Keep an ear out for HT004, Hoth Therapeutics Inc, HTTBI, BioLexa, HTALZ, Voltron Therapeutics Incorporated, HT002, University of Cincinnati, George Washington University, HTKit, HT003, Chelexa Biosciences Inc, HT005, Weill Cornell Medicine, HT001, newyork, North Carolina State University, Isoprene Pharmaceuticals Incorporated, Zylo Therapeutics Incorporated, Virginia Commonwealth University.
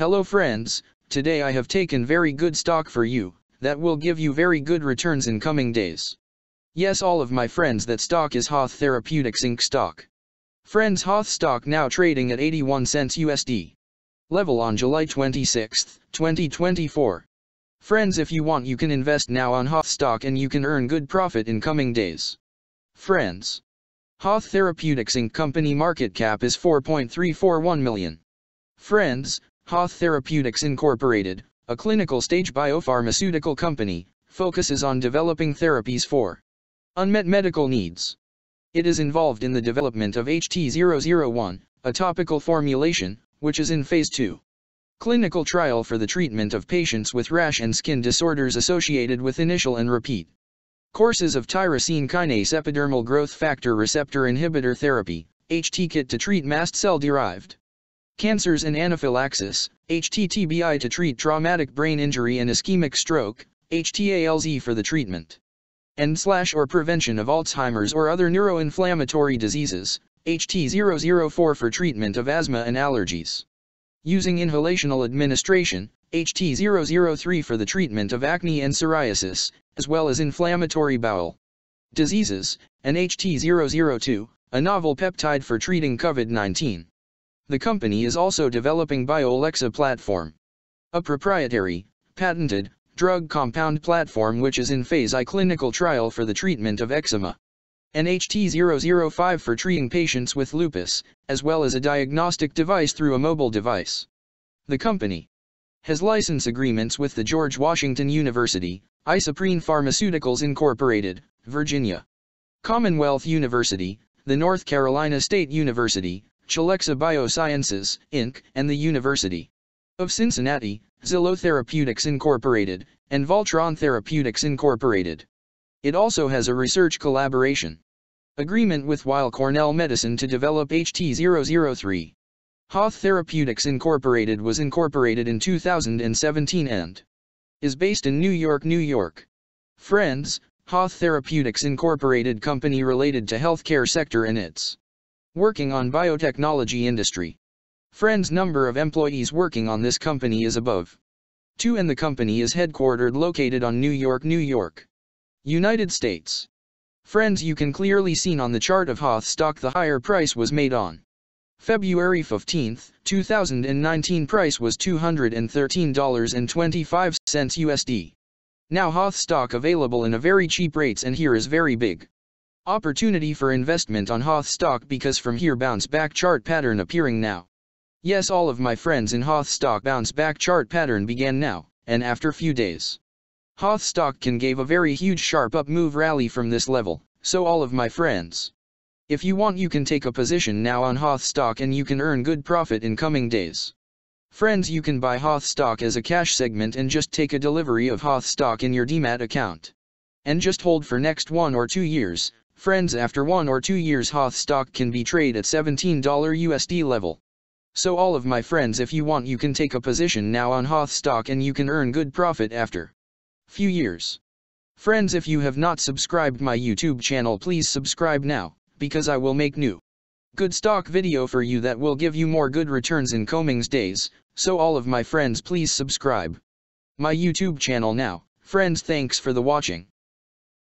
Hello friends, today I have taken very good stock for you, that will give you very good returns in coming days. Yes, all of my friends, that stock is Hoth Therapeutics Inc stock. Friends, Hoth stock now trading at 81 cents USD. Level on July 26, 2024. Friends, if you want you can invest now on Hoth stock and you can earn good profit in coming days. Friends, Hoth Therapeutics Inc company market cap is 4.341 million. Friends, Hoth Therapeutics Incorporated, a clinical stage biopharmaceutical company, focuses on developing therapies for unmet medical needs. It is involved in the development of HT001, a topical formulation, which is in phase 2 clinical trial for the treatment of patients with rash and skin disorders associated with initial and repeat courses of tyrosine kinase epidermal growth factor receptor inhibitor therapy, HTKit, to treat mast cell-derived cancers and anaphylaxis, HTTBI to treat traumatic brain injury and ischemic stroke, HTALZ for the treatment and/or prevention of Alzheimer's or other neuroinflammatory diseases, HT004 for treatment of asthma and allergies using inhalational administration, HT003 for the treatment of acne and psoriasis, as well as inflammatory bowel diseases, and HT002, a novel peptide for treating COVID-19. The company is also developing BioLexa platform, a proprietary, patented, drug compound platform which is in phase I clinical trial for the treatment of eczema, and HT005 for treating patients with lupus, as well as a diagnostic device through a mobile device. The company has license agreements with the George Washington University, Isoprene Pharmaceuticals Incorporated, Virginia Commonwealth University, the North Carolina State University, Chelexa Biosciences, Inc., and the University of Cincinnati, Zylo Therapeutics Incorporated, and Voltron Therapeutics Incorporated. It also has a research collaboration agreement with Weill Cornell Medicine to develop HT003. Hoth Therapeutics Incorporated was incorporated in 2017 and is based in New York, New York. Friends, Hoth Therapeutics Incorporated company related to healthcare sector and its working on biotechnology industry. Friends, number of employees working on this company is above 2 and the company is headquartered located on New York, New York, United States. Friends, you can clearly seen on the chart of Hoth stock the higher price was made on February 15, 2019 price was $213.25 USD. Now Hoth stock available in a very cheap rates and here is very big opportunity for investment on Hoth stock because from here bounce back chart pattern appearing now. Yes, all of my friends, in Hoth stock bounce back chart pattern began now, and after few days Hoth stock can gave a very huge sharp up move rally from this level, so all of my friends, if you want you can take a position now on Hoth stock and you can earn good profit in coming days. Friends, you can buy Hoth stock as a cash segment and just take a delivery of Hoth stock in your DMAT account, and just hold for next 1 or 2 years. Friends, after 1 or 2 years Hoth stock can be traded at $17 USD level. So all of my friends, if you want you can take a position now on Hoth stock and you can earn good profit after few years. Friends, if you have not subscribed my YouTube channel, please subscribe now, because I will make new good stock video for you that will give you more good returns in coming days, so all of my friends please subscribe my YouTube channel now. Friends, thanks for the watching.